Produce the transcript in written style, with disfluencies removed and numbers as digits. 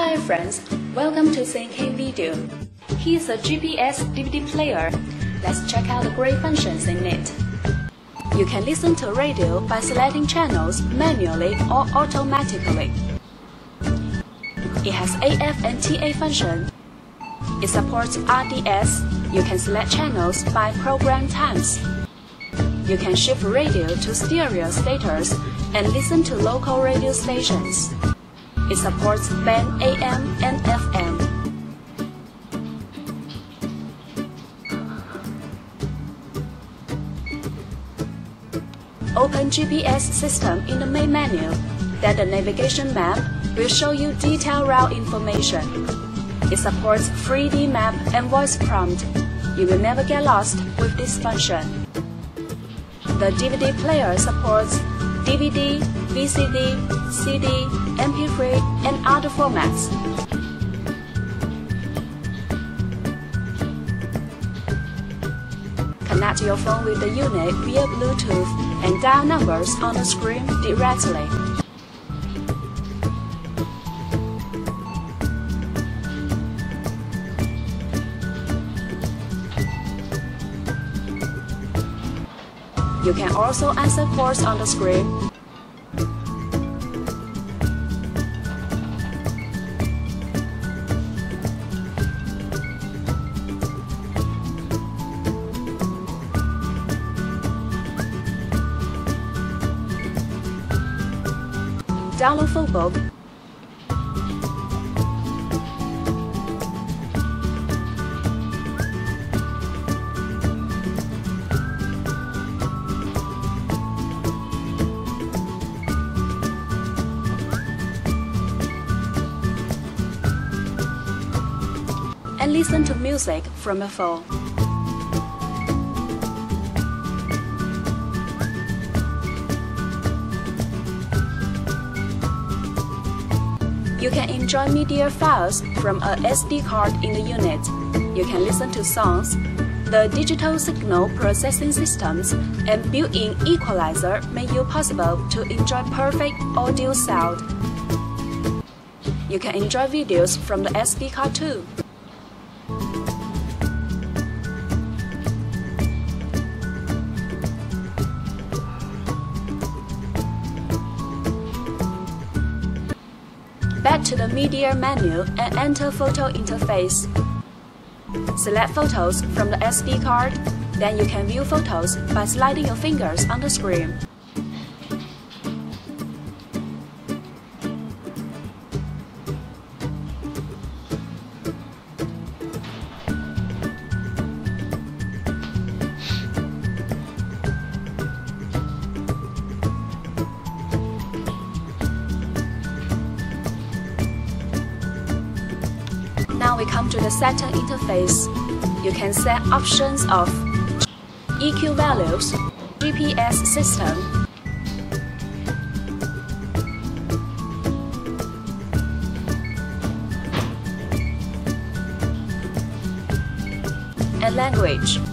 Hi friends, welcome to Seicane video. Here's a GPS DVD player. Let's check out the great functions in it. You can listen to radio by selecting channels manually or automatically. It has AF and TA function. It supports RDS. You can select channels by program times. You can shift radio to stereo status and listen to local radio stations. It supports band AM and FM. Open GPS system in the main menu. Then the navigation map will show you detailed route information. It supports 3D map and voice prompt. You will never get lost with this function. The DVD player supports DVD, VCD, CD, MP3, and other formats. Connect your phone with the unit via Bluetooth and dial numbers on the screen directly. You can also answer calls on the screen. Download full book. And listen to music from a phone. You can enjoy media files from a SD card in the unit. You can listen to songs. The digital signal processing systems and built-in equalizer make it possible to enjoy perfect audio sound. You can enjoy videos from the SD card too. Back to the media menu and enter photo interface. Select photos from the SD card, then you can view photos by sliding your fingers on the screen. Now we come to the setting interface. You can set options of EQ values, GPS system, and language.